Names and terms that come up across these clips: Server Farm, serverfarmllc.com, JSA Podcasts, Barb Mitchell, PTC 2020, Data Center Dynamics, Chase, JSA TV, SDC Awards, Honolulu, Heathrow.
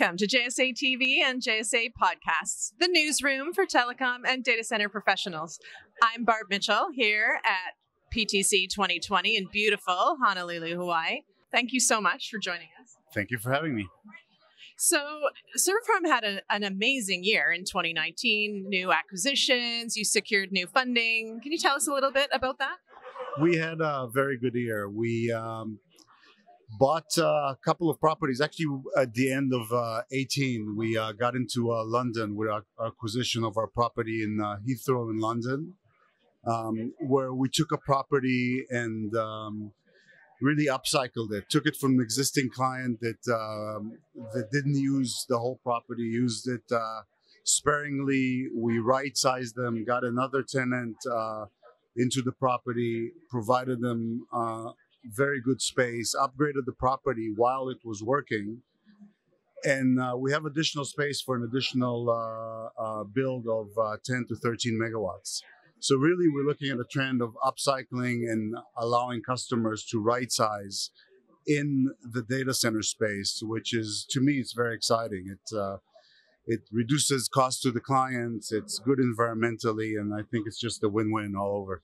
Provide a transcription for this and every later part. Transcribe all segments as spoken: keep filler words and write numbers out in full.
Welcome to J S A T V and J S A Podcasts, the newsroom for telecom and data center professionals. I'm Barb Mitchell here at P T C twenty twenty in beautiful Honolulu, Hawaii. Thank you so much for joining us. Thank you for having me. So Server Farm had a, an amazing year in twenty nineteen, new acquisitions, you secured new funding. Can you tell us a little bit about that? We had a very good year. We um, bought uh, a couple of properties. Actually, at the end of uh, eighteen, we uh, got into uh, London with our acquisition of our property in uh, Heathrow in London, um, where we took a property and um, really upcycled it. Took it from an existing client that uh, that didn't use the whole property, used it uh, sparingly. We right-sized them, got another tenant uh, into the property, provided them uh, very good space, upgraded the property while it was working. And uh, we have additional space for an additional uh, uh, build of uh, ten to thirteen megawatts. So really, we're looking at a trend of upcycling and allowing customers to right-size in the data center space, which is, to me, it's very exciting. It, uh, it reduces costs to the clients, it's good environmentally, and I think it's just a win-win all over.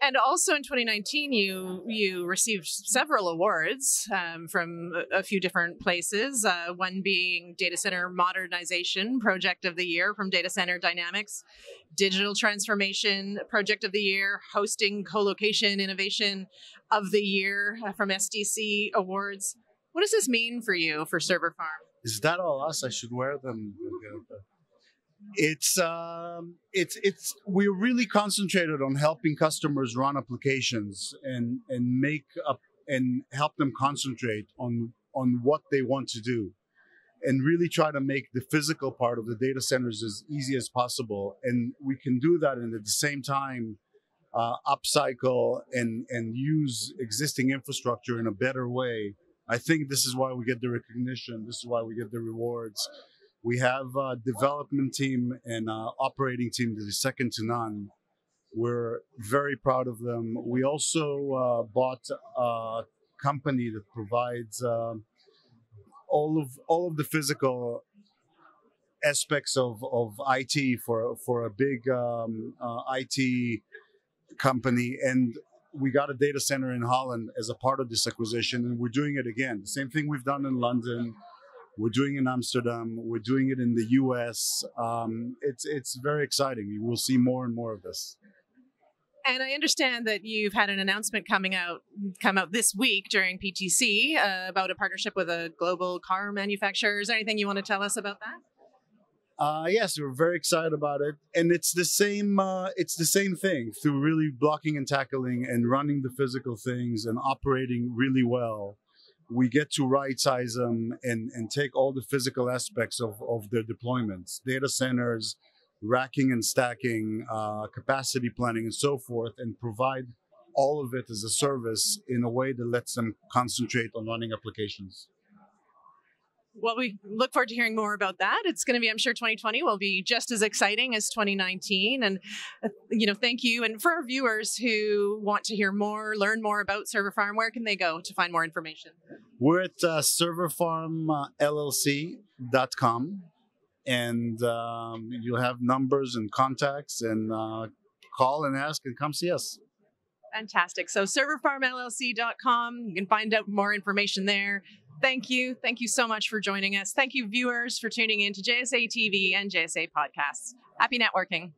And also in twenty nineteen, you you received several awards um, from a few different places, uh, one being Data Center Modernization Project of the Year from Data Center Dynamics, Digital Transformation Project of the Year, Hosting Co-Location Innovation of the Year from S D C Awards. What does this mean for you, for Server Farm? Is that all us? I should wear them. It's um, it's it's we're really concentrated on helping customers run applications and and make up and help them concentrate on on what they want to do, and really try to make the physical part of the data centers as easy as possible. And we can do that, and at the same time, uh, upcycle and and use existing infrastructure in a better way. I think this is why we get the recognition. This is why we get the rewards. We have a development team and an operating team that is second to none. We're very proud of them. We also uh, bought a company that provides uh, all of all of the physical aspects of, of I T for for a big um, uh, I T company, and we got a data center in Holland as a part of this acquisition, and we're doing it again. The same thing we've done in London. We're doing it in Amsterdam. We're doing it in the U S Um, it's, it's very exciting. You will see more and more of this. And I understand that you've had an announcement coming out, come out this week during P T C uh, about a partnership with a global car manufacturer. Is there anything you want to tell us about that? Uh, yes, we're very excited about it. And it's the same, uh, it's the same thing through really blocking and tackling and running the physical things and operating really well. We get to right-size them and, and take all the physical aspects of, of their deployments, data centers, racking and stacking, uh, capacity planning, and so forth, and provide all of it as a service in a way that lets them concentrate on running applications. Well, we look forward to hearing more about that. It's going to be, I'm sure twenty twenty will be just as exciting as twenty nineteen. And, you know, thank you. And for our viewers who want to hear more, learn more about Server Farm, where can they go to find more information? We're at uh, server farm L L C dot com. And um, you'll have numbers and contacts, and uh, call and ask and come see us. Fantastic. So server farm L L C dot com. You can find out more information there. Thank you. Thank you so much for joining us. Thank you, viewers, for tuning in to J S A T V and J S A Podcasts. Happy networking.